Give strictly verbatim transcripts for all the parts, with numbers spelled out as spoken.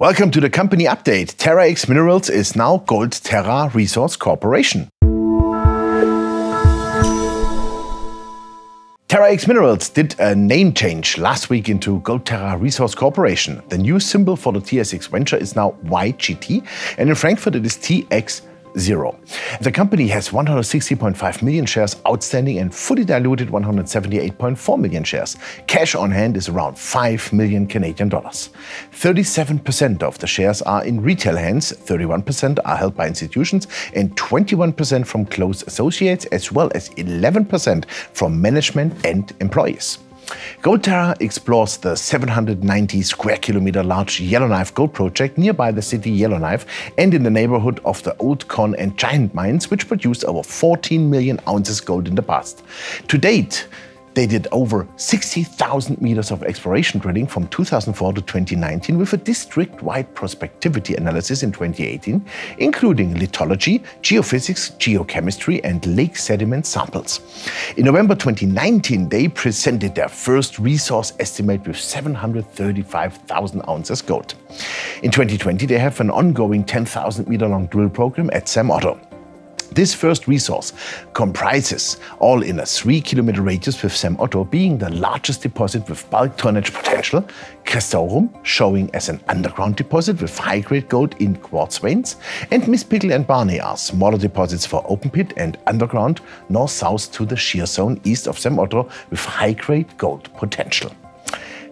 Welcome to the company update. Terra X Minerals is now Gold Terra Resource Corporation. Terra X Minerals did a name change last week into Gold Terra Resource Corporation. The new symbol for the T S X venture is now Y G T, and in Frankfurt it is T X zero. The company has one hundred sixty point five million shares outstanding and fully diluted one hundred seventy-eight point four million shares. Cash on hand is around five million Canadian dollars. thirty-seven percent of the shares are in retail hands, thirty-one percent are held by institutions, and twenty-one percent from close associates, as well as eleven percent from management and employees. Gold Terra explores the seven hundred ninety square kilometer large Yellowknife Gold project nearby the city Yellowknife and in the neighborhood of the old Con and Giant mines, which produced over fourteen million ounces gold in the past. To date, they did over sixty thousand meters of exploration drilling from two thousand four to twenty nineteen with a district-wide prospectivity analysis in twenty eighteen, including lithology, geophysics, geochemistry and lake sediment samples. In November twenty nineteen, they presented their first resource estimate with seven hundred thirty-five thousand ounces gold. In twenty twenty, they have an ongoing ten thousand meter long drill program at Sam Otto. This first resource comprises all in a three kilometer radius, with Sam Otto being the largest deposit with bulk tonnage potential, Crestaurum showing as an underground deposit with high-grade gold in quartz veins, and Mispickle and Barney are smaller deposits for open pit and underground north-south to the shear zone east of Sam Otto with high-grade gold potential.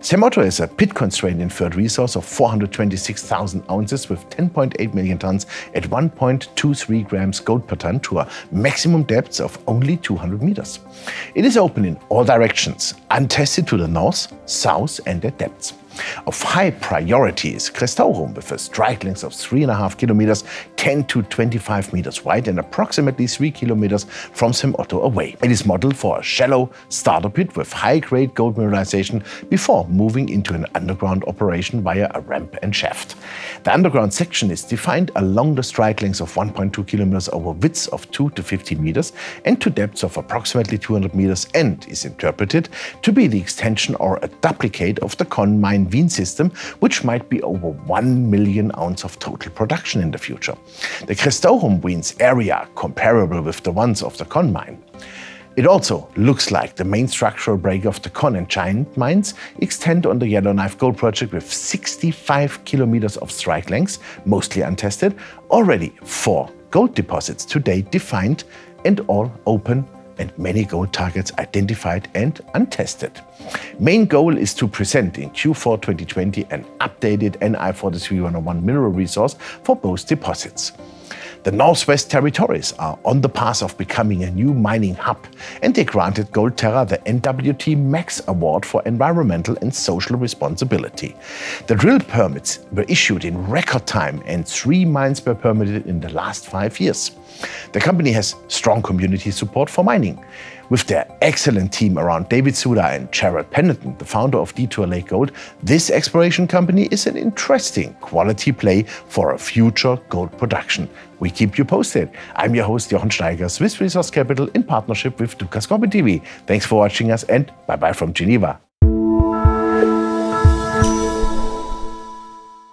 Sam Otto is a pit-constrained inferred resource of four hundred twenty-six thousand ounces with ten point eight million tons at one point two three grams gold per ton to a maximum depth of only two hundred meters. It is open in all directions, untested to the north, south and at depths. Of high priority is Crestaurum with a strike length of three point five kilometers, ten to twenty-five meters wide and approximately three kilometers from Sam Otto away. It is modeled for a shallow starter pit with high-grade gold mineralization before moving into an underground operation via a ramp and shaft. The underground section is defined along the strike length of one point two kilometers over widths of two to fifteen meters and to depths of approximately two hundred meters and is interpreted to be the extension or a duplicate of the Con mine vein system, which might be over one million ounce of total production in the future. The Christoholm Winds area are comparable with the ones of the Con mine. It also looks like the main structural break of the Con and Giant mines extend on the Yellowknife Gold project with sixty-five kilometers of strike length, mostly untested, already four gold deposits to date defined and all open and many gold targets identified and untested. Main goal is to present in Q four twenty twenty an updated N I forty-three one oh one mineral resource for both deposits. The Northwest Territories are on the path of becoming a new mining hub, and they granted Gold Terra the N W T Max award for environmental and social responsibility. The drill permits were issued in record time, and three mines were permitted in the last five years. The company has strong community support for mining. With their excellent team around David Suda and Gerald Panneton, the founder of Detour Lake Gold, this exploration company is an interesting quality play for a future gold production. We keep you posted. I'm your host Jochen Steiger, Swiss Resource Capital in partnership with Dukascopy T V. Thanks for watching us and bye-bye from Geneva.